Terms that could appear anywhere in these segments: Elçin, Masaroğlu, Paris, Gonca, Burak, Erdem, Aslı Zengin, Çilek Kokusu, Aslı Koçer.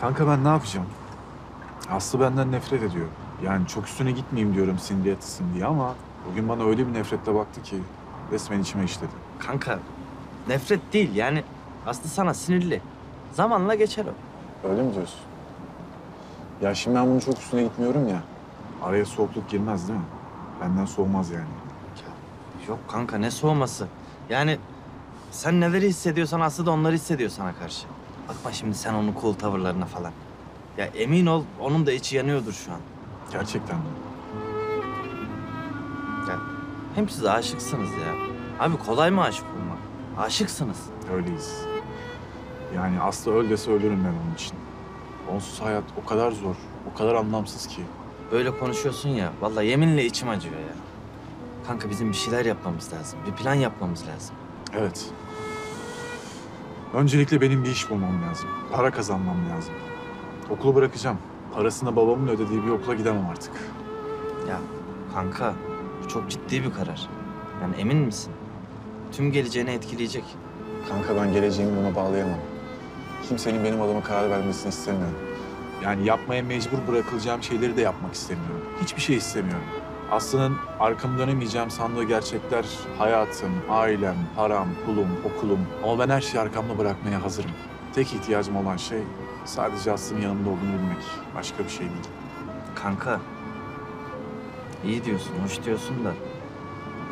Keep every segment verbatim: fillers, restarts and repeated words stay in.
Kanka ben ne yapacağım? Aslı benden nefret ediyor. Yani çok üstüne gitmeyeyim diyorum sindiye etsin diye ama bugün bana öyle bir nefretle baktı ki resmen içime işledi. Kanka nefret değil yani. Aslı sana sinirli. Zamanla geçer o. Öyle mi diyorsun? Ya şimdi ben bunun çok üstüne gitmiyorum ya. Araya soğukluk girmez değil mi? Benden soğumaz yani. Ya, yok kanka ne soğuması? Yani sen neleri hissediyorsan Aslı da onları hissediyor sana karşı. Bakma şimdi sen onun cool tavırlarına falan. Ya emin ol onun da içi yanıyordur şu an. Gerçekten mi? Ya hem siz aşıksınız ya. Abi kolay mı aşık olmak? Aşıksınız. Öyleyiz. Yani Aslı öl dese ölürüm ben onun için. Onsuz hayat o kadar zor, o kadar anlamsız ki. Böyle konuşuyorsun ya, vallahi yeminle içim acıyor ya. Kanka bizim bir şeyler yapmamız lazım, bir plan yapmamız lazım. Evet. Öncelikle benim bir iş bulmam lazım, para kazanmam lazım. Okulu bırakacağım. Parasını babamın ödediği bir okula gidemem artık. Ya kanka, bu çok ciddi bir karar. Yani emin misin? Tüm geleceğini etkileyecek. Kanka ben geleceğimi buna bağlayamam. Kimsenin benim adıma karar vermesini istemiyorum. Yani yapmaya mecbur bırakılacağım şeyleri de yapmak istemiyorum. Hiçbir şey istemiyorum. Aslı'nın arkamı dönemeyeceğim sandığı gerçekler hayatım, ailem, param, pulum, okulum. Ama ben her şeyi arkamda bırakmaya hazırım. Tek ihtiyacım olan şey sadece Aslı'nın yanımda olduğunu bilmek. Başka bir şey değil. Kanka, iyi diyorsun, hoş diyorsun da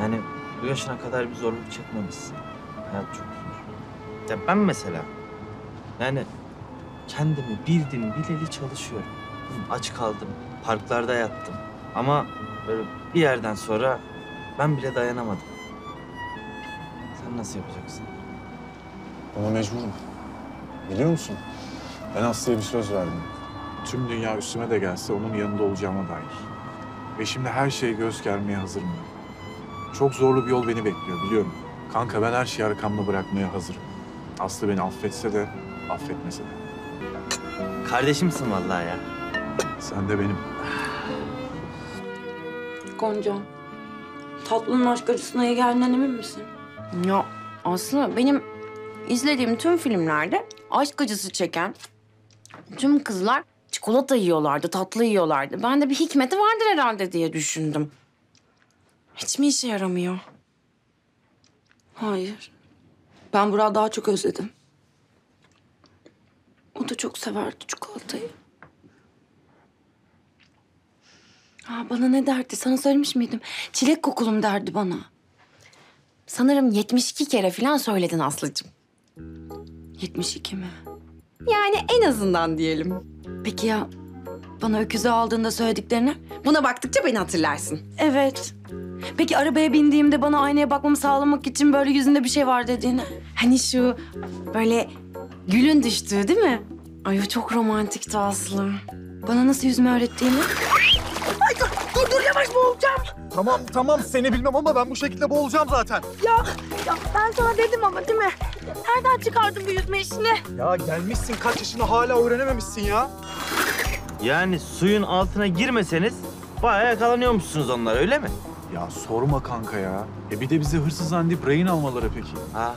yani bu yaşına kadar bir zorluk çekmemişsin. Hayat çok zor. Ya ben mesela yani kendimi bildim bileli çalışıyorum. Aç kaldım, parklarda yattım ama böyle bir yerden sonra ben bile dayanamadım. Sen nasıl yapacaksın? Buna mecburum. Biliyor musun? Ben Aslı'ya bir söz verdim. Tüm dünya üstüme de gelse onun yanında olacağıma dair. Ve şimdi her şeye göz germeye hazırım ben. Çok zorlu bir yol beni bekliyor biliyorum. Kanka ben her şeyi arkamda bırakmaya hazırım. Aslı beni affetse de affetmese de. Kardeşimsin vallahi ya. Sen de benim. Gonca, tatlının aşk acısına iyi geldiğinden emin misin? Ya Aslı, benim izlediğim tüm filmlerde aşk acısı çeken tüm kızlar çikolata yiyorlardı, tatlı yiyorlardı. Ben de bir hikmeti vardır herhalde diye düşündüm. Hiç mi işe yaramıyor? Hayır. Ben Burak'ı daha çok özledim. O da çok severdi çikolatayı. Aa, bana ne derdi? Sana söylemiş miydim? Çilek kokulum derdi bana. Sanırım yetmiş iki kere falan söyledin Aslıcığım. yetmiş iki mi? Yani en azından diyelim. Peki ya bana öküzü aldığında söylediklerini? Buna baktıkça beni hatırlarsın. Evet. Peki arabaya bindiğimde bana aynaya bakmamı sağlamak için böyle yüzünde bir şey var dediğini? Hani şu böyle gülün düştüğü değil mi? Ay o çok romantikti Aslı. Bana nasıl yüzme öğrettiğini? Ay dur, dur, dur yavaş boğulacağım. Tamam, tamam seni bilmem ama ben bu şekilde boğulacağım zaten. Ya, ya ben sana dedim ama değil mi? Nereden çıkardın bu yüzme işini? Ya gelmişsin kaç yaşına hala öğrenememişsin ya. Yani suyun altına girmeseniz bayağı yakalanıyormuşsunuz onlar öyle mi? Ya sorma kanka ya. E bir de bizi hırsız zannedip rehin almaları peki. Ha.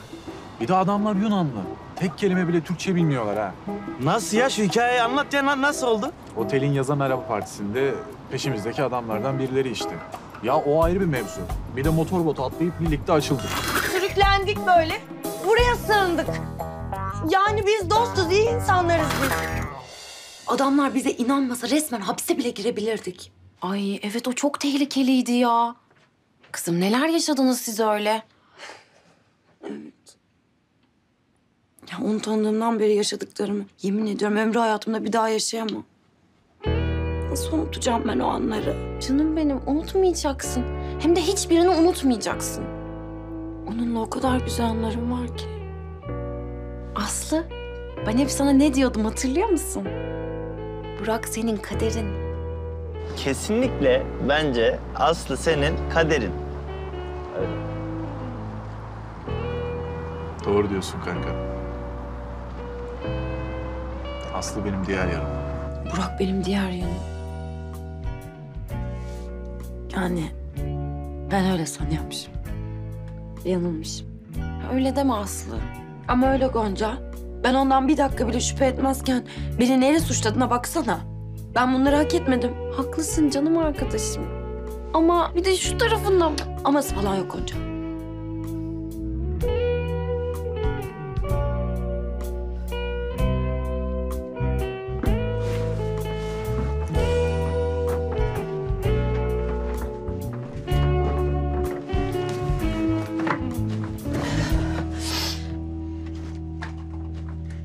Bir de adamlar Yunanlı. Tek kelime bile Türkçe bilmiyorlar ha. Nasıl ya? Şu hikayeyi anlat ya lan. Nasıl oldu? Otelin yazan merhaba partisinde peşimizdeki adamlardan birileri işte. Ya o ayrı bir mevzu. Bir de motorbota atlayıp birlikte açıldık. Sürüklendik böyle. Buraya sığındık. Yani biz dostuz, iyi insanlarız biz. Adamlar bize inanmasa resmen hapse bile girebilirdik. Ay evet o çok tehlikeliydi ya. Kızım neler yaşadınız siz öyle? Ya onu tanıdığımdan beri yaşadıklarımı yemin ediyorum ömrü hayatımda bir daha yaşayamam. Nasıl unutacağım ben o anları? Canım benim unutmayacaksın. Hem de hiçbirini unutmayacaksın. Onunla o kadar güzel anlarım var ki. Aslı, ben hep sana ne diyordum hatırlıyor musun? Burak senin kaderin. Kesinlikle bence Aslı senin kaderin. Evet. Doğru diyorsun kanka. Aslı benim diğer yanım. Burak benim diğer yanım. Yani ben öyle sanıyormuşum. Yanılmışım. Öyle deme Aslı. Ama öyle Gonca. Ben ondan bir dakika bile şüphe etmezken beni neyle suçladığına baksana. Ben bunları hak etmedim. Haklısın canım arkadaşım. Ama bir de şu tarafından... Aması falan yok Gonca.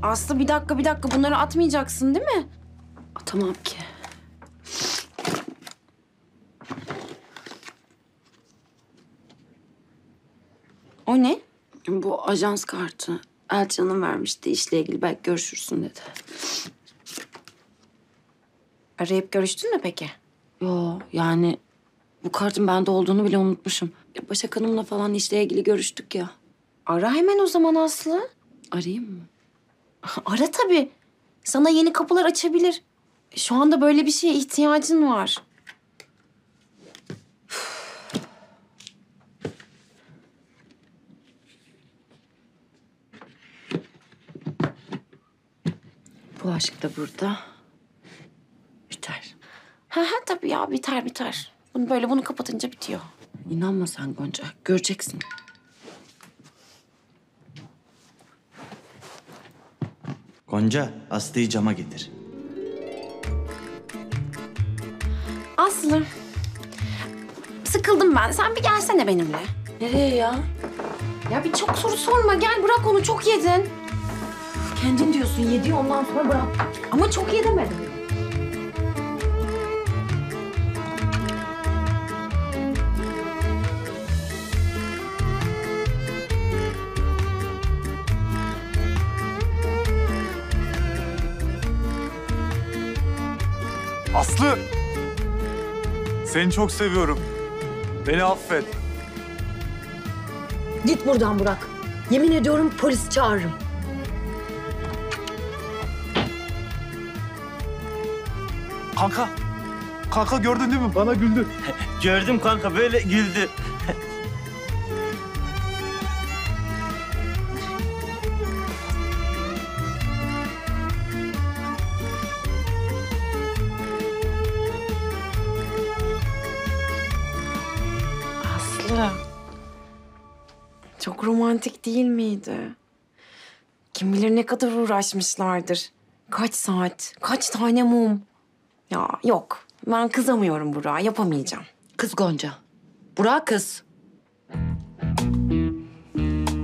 Aslı bir dakika, bir dakika. Bunları atmayacaksın değil mi? Atamam ki. O ne? Bu ajans kartı. Elçin Hanım vermişti. İşle ilgili belki görüşürsün dedi. Arayıp görüştün mü peki? Yo, yani bu kartın bende olduğunu bile unutmuşum. Başak Hanım'la falan işle ilgili görüştük ya. Ara hemen o zaman Aslı. Arayayım mı? Ara tabii. Sana yeni kapılar açabilir. Şu anda böyle bir şeye ihtiyacın var. Bulaşık da burada. Biter. Ha ha tabii ya biter biter. Bunu böyle bunu kapatınca bitiyor. İnanma sen Gonca. Göreceksin. Gonca, Aslı'yı cama getir. Aslı, sıkıldım ben. Sen bir gelsene benimle. Nereye ya? Ya bir çok soru sorma. Gel bırak onu, çok yedin. Kendin diyorsun, yediği ondan sonra bırak. Ama çok yedemedim. Aslı! Seni çok seviyorum. Beni affet. Git buradan Burak. Yemin ediyorum polis çağırırım. Kanka. Kanka gördün değil mi? Bana güldü. Gördüm kanka. Böyle güldü. Çok romantik değil miydi? Kim bilir ne kadar uğraşmışlardır. Kaç saat, kaç tane mum. Ya yok, ben kızamıyorum Burak'a, yapamayacağım. Kız Gonca, Burak kız.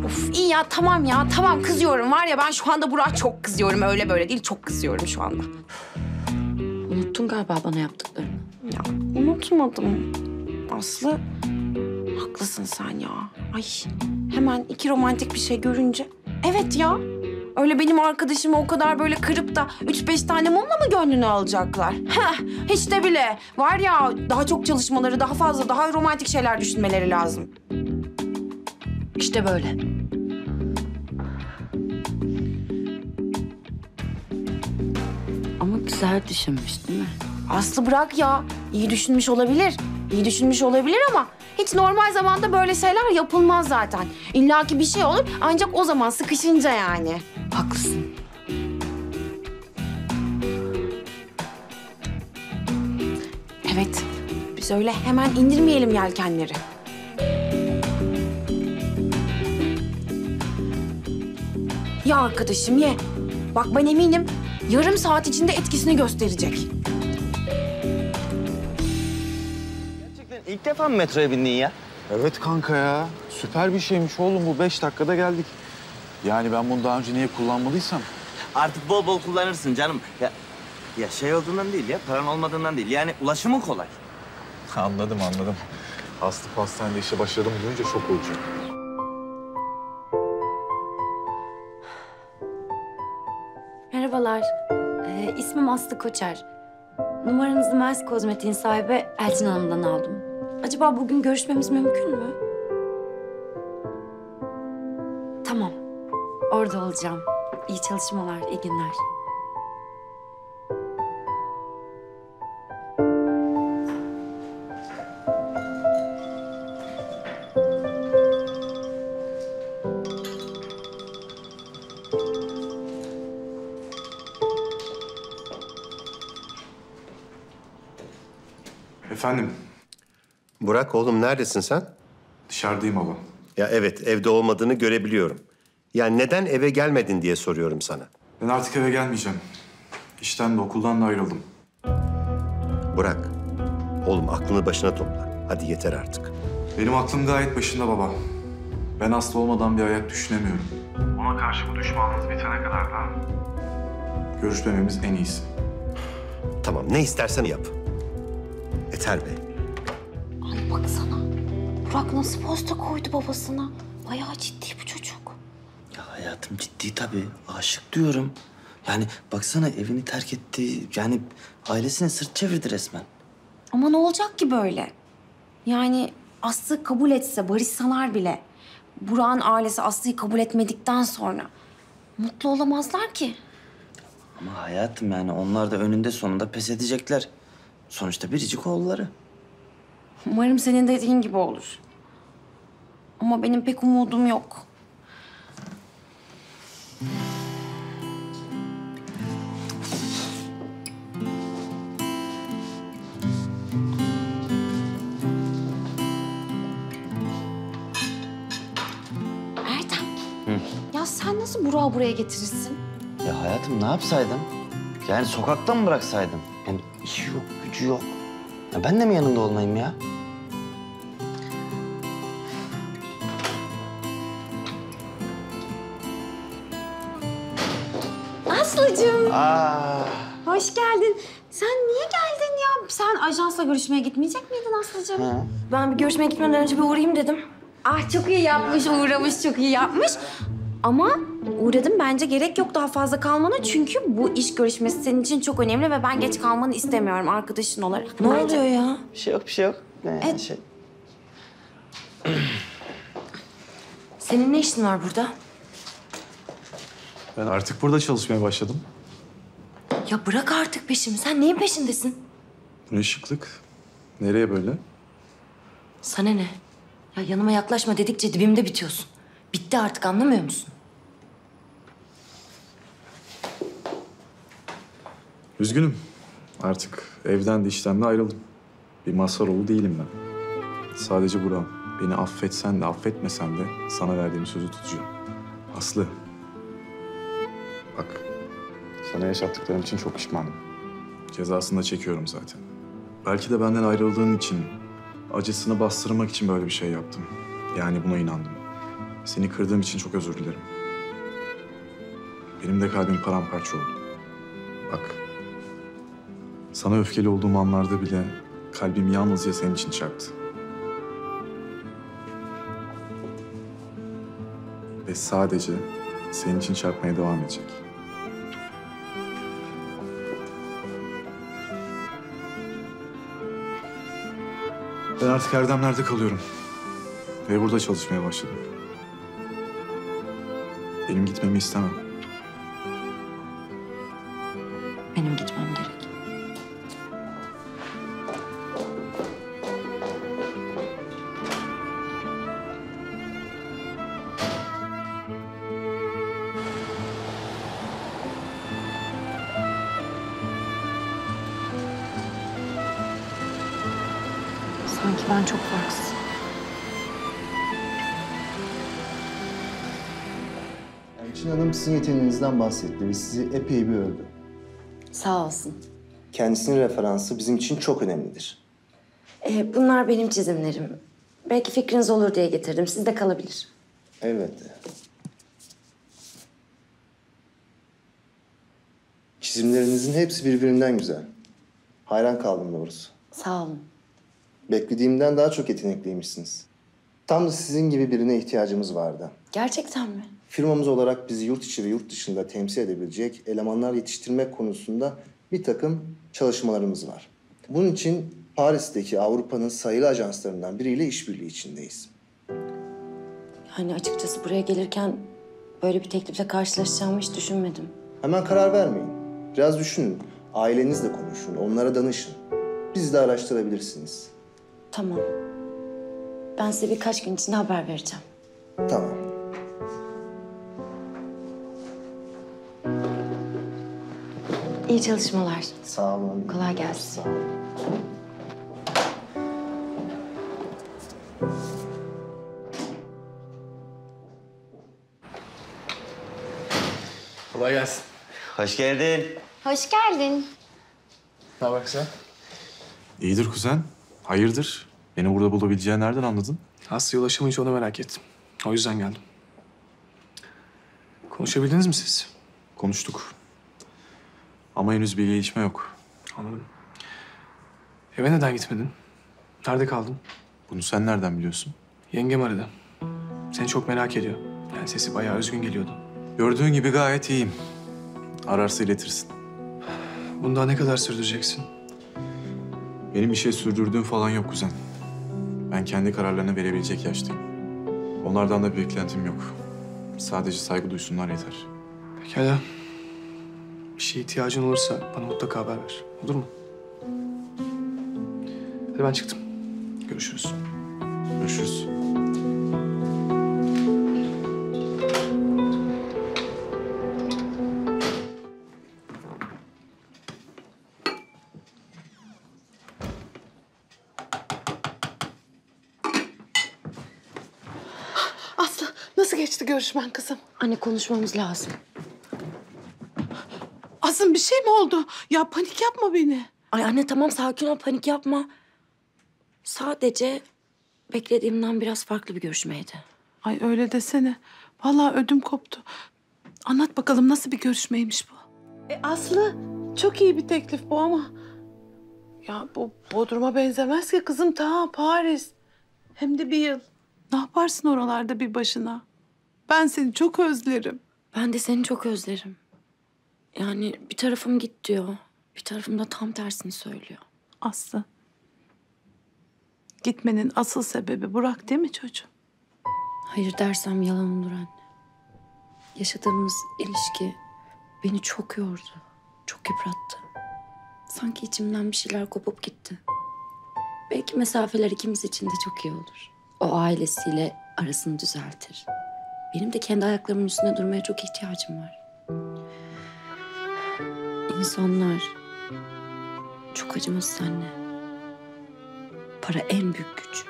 Of iyi ya, tamam ya, tamam kızıyorum. Var ya ben şu anda Burak'a çok kızıyorum. Öyle böyle değil, çok kızıyorum şu anda. Unuttun galiba bana yaptıklarını. Ya unutmadım. Aslı... Haklısın sen ya. Ay hemen iki romantik bir şey görünce. Evet ya. Öyle benim arkadaşımı o kadar böyle kırıp da üç beş tane mumla mı gönlünü alacaklar? Heh, hiç de bile. Var ya daha çok çalışmaları, daha fazla, daha romantik şeyler düşünmeleri lazım. İşte böyle. Ama güzel düşünmüş değil mi? Aslı bırak ya. İyi düşünmüş olabilir. İyi düşünmüş olabilir ama hiç normal zamanda böyle şeyler yapılmaz zaten. İlla ki bir şey olur ancak o zaman sıkışınca yani. Haklısın. Evet, biz öyle hemen indirmeyelim yelkenleri. Ya arkadaşım ye. Bak ben eminim yarım saat içinde etkisini gösterecek. İlk defa mı metroya bindin ya? Evet kanka ya. Süper bir şeymiş oğlum bu. Beş dakikada geldik. Yani ben bunu daha önce niye kullanmadıysam. Artık bol bol kullanırsın canım. Ya, ya şey olduğundan değil ya. Paran olmadığından değil. Yani ulaşımı kolay. Anladım anladım. Aslı pastanede işe başladım duyunca şok olacak. Merhabalar. Ee, ismim Aslı Koçer. Numaranızı Mers Kozmetik'in sahibi Elçin Hanım'dan aldım. Acaba bugün görüşmemiz mümkün mü? Tamam. Orada olacağım. İyi çalışmalar, iyi günler. Efendim? Burak oğlum neredesin sen? Dışarıdayım baba. Ya evet, evde olmadığını görebiliyorum. Ya neden eve gelmedin diye soruyorum sana. Ben artık eve gelmeyeceğim. İşten de okuldan da ayrıldım. Burak, oğlum aklını başına topla. Hadi yeter artık. Benim aklım gayet başında baba. Ben Aslı olmadan bir hayat düşünemiyorum. Ona karşı bu düşmanlığınız bitene kadar da görüşmememiz en iyisi. Tamam, ne istersen yap. Yeter be. Ay baksana. Burak nasıl posta koydu babasına? Bayağı ciddi bu çocuk. Ya hayatım ciddi tabii. Aşık diyorum. Yani baksana evini terk etti. Yani ailesine sırt çevirdi resmen. Ama ne olacak ki böyle? Yani Aslı kabul etse, barışsalar bile... Burak'ın ailesi Aslı'yı kabul etmedikten sonra mutlu olamazlar ki. Ama hayatım yani onlar da önünde sonunda pes edecekler. Sonuçta biricik oğulları. Umarım senin dediğin gibi olur. Ama benim pek umudum yok. Erdem, hı? Ya sen nasıl Burak'ı buraya getirirsin? Ya hayatım ne yapsaydım? Yani sokakta mı bıraksaydım? Yani iş yok, gücü yok. Ya ben de mi yanında olmayayım ya? Aslıcığım. Aa. Hoş geldin. Sen niye geldin ya? Sen ajansla görüşmeye gitmeyecek miydin Aslıcığım? Ha. Ben bir görüşmeye gitmeden önce bir uğrayayım dedim. Ah çok iyi yapmış, uğramış çok iyi yapmış. Ama uğradım bence gerek yok daha fazla kalmana çünkü bu iş görüşmesi senin için çok önemli ve ben geç kalmanı istemiyorum arkadaşın olarak. Ne bence... oluyor ya? Bir şey yok, bir şey yok. Ne yani şey? Senin ne işin var burada? Ben artık burada çalışmaya başladım. Ya bırak artık peşimi. Sen neyin peşindesin? Bu ne şıklık? Nereye böyle? Sana ne? Ya yanıma yaklaşma dedikçe dibimde bitiyorsun. Bitti artık anlamıyor musun? Üzgünüm. Artık evden de işten de ayrıldım. Bir Masaroğlu değilim ben. Sadece Burak'ım. Beni affetsen de affetmesen de sana verdiğim sözü tutacağım. Aslı. Bak. Sana yaşattıklarım için çok pişmanım. Cezasını da çekiyorum zaten. Belki de benden ayrıldığın için, acısını bastırmak için böyle bir şey yaptım. Yani buna inandım. Seni kırdığım için çok özür dilerim. Benim de kalbim paramparça oldu. Bak, sana öfkeli olduğum anlarda bile kalbim yalnızca senin için çarptı. Ve sadece senin için çarpmaya devam edecek. Ben artık Erdemler'de kalıyorum. Ve burada çalışmaya başladım. Benim gitmemi istemem. Benim gitmem gerek. Sanki ben çok farksızım. Elçin Hanım sizin yeteneğinizden bahsetti ve sizi epey bir övdü. Sağ olsun. Kendisinin referansı bizim için çok önemlidir. Ee, bunlar benim çizimlerim. Belki fikriniz olur diye getirdim. Sizde kalabilir. Evet. Çizimlerinizin hepsi birbirinden güzel. Hayran kaldım doğrusu. Sağ olun. Beklediğimden daha çok yetenekliymişsiniz. Tam da sizin gibi birine ihtiyacımız vardı. Gerçekten mi? Firmamız olarak bizi yurt içi ve yurt dışında temsil edebilecek elemanlar yetiştirmek konusunda bir takım çalışmalarımız var. Bunun için Paris'teki Avrupa'nın sayılı ajanslarından biriyle işbirliği içindeyiz. Yani açıkçası buraya gelirken böyle bir teklifle karşılaşacağımı hiç düşünmedim. Hemen karar vermeyin. Biraz düşünün. Ailenizle konuşun, onlara danışın. Bizi de araştırabilirsiniz. Tamam. Ben size birkaç gün içinde haber vereceğim. Tamam. İyi çalışmalar. Sağ olun. Kolay gelsin. Sağ olun. Kolay gelsin. Hoş geldin. Hoş geldin. Ne haber kuzen? İyidir kuzen. Hayırdır? Beni burada bulabileceğini nereden anladın? Aslı'ya ulaşamayınca onu merak ettim. O yüzden geldim. Konuşabildiniz mi siz? Konuştuk. Ama henüz bir gelişme yok. Anladım. Eve neden gitmedin? Nerede kaldın? Bunu sen nereden biliyorsun? Yengem aradı. Seni çok merak ediyor. Yani sesi bayağı üzgün geliyordu. Gördüğün gibi gayet iyiyim. Ararsa iletirsin. Bunu daha ne kadar sürdüreceksin? Benim işe sürdürdüğüm falan yok kuzen. Ben kendi kararlarını verebilecek yaştayım. Onlardan da bir beklentim yok. Sadece saygı duysunlar yeter. Pekala. Bir şeye ihtiyacın olursa bana mutlaka haber ver. Olur mu? Hadi ben çıktım. Görüşürüz. Görüşürüz. Aslı, nasıl geçti görüşmen kızım? Anne, konuşmamız lazım. Aslı, bir şey mi oldu? Ya panik yapma beni. Ay anne, tamam, sakin ol, panik yapma. Sadece beklediğimden biraz farklı bir görüşmeydi. Ay öyle desene. Vallahi ödüm koptu. Anlat bakalım, nasıl bir görüşmeymiş bu? E Aslı, çok iyi bir teklif bu ama... Ya bu Bodrum'a benzemez ki kızım, ta Paris. Hem de bir yıl. Ne yaparsın oralarda bir başına? Ben seni çok özlerim. Ben de seni çok özlerim. Yani bir tarafım git diyor. Bir tarafım da tam tersini söylüyor. Aslı. Gitmenin asıl sebebi Burak değil mi çocuğum? Hayır dersem yalan olur anne. Yaşadığımız ilişki beni çok yordu. Çok yıprattı. Sanki içimden bir şeyler kopup gitti. Belki mesafeler ikimiz için de çok iyi olur. O ailesiyle arasını düzeltir. Benim de kendi ayaklarımın üstünde durmaya çok ihtiyacım var. İnsanlar çok acımasız anne. Para en büyük güç.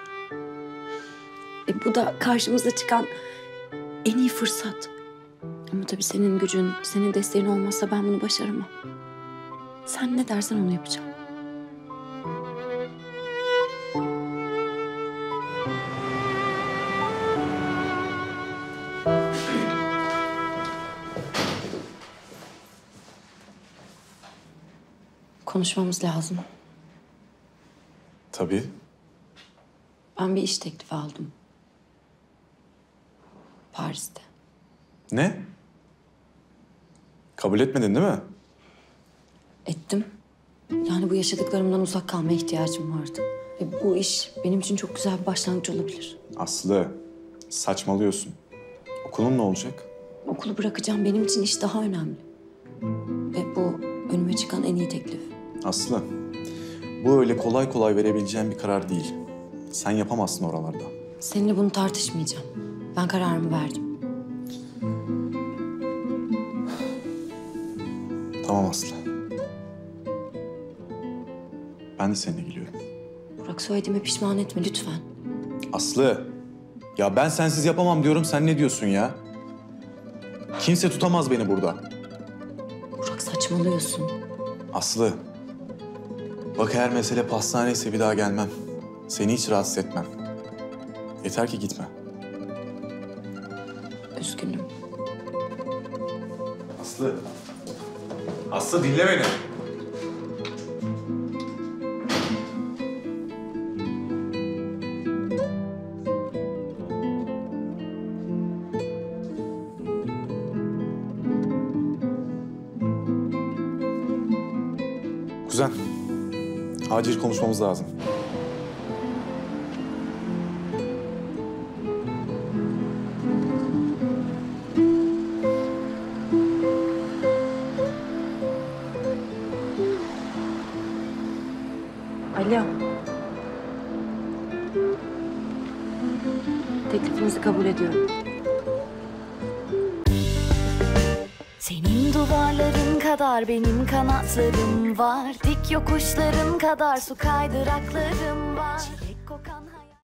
E bu da karşımıza çıkan en iyi fırsat. Ama tabii senin gücün, senin desteğin olmazsa ben bunu başaramam. Sen ne dersen onu yapacağım. Konuşmamız lazım. Tabii. Ben bir iş teklifi aldım. Paris'te. Ne? Kabul etmedin değil mi? Ettim. Yani bu yaşadıklarımdan uzak kalmaya ihtiyacım vardı. Ve bu iş benim için çok güzel bir başlangıç olabilir. Aslı, saçmalıyorsun. Okulun ne olacak? Okulu bırakacağım. Benim için iş daha önemli. Ve bu önüme çıkan en iyi teklif. Aslı, bu öyle kolay kolay verebileceğin bir karar değil. Sen yapamazsın oralarda. Seninle bunu tartışmayacağım. Ben kararımı verdim. Tamam Aslı. Ben de seninle geliyorum. Burak, söylediğime pişman etme lütfen. Aslı, ya ben sensiz yapamam diyorum. Sen ne diyorsun ya? Kimse tutamaz beni burada. Burak, saçmalıyorsun. Aslı, bak eğer mesele pastaneyse bir daha gelmem. Seni hiç rahatsız etmem. Yeter ki gitme. Üzgünüm. Aslı. Aslı dinle beni. Kuzen, acil konuşmamız lazım. Alo. Teklifinizi kabul ediyorum. Senin duvarların kadar benim kanatlarım var. Dik yokuşların kadar su kaydıraklarım var. Çilek kokan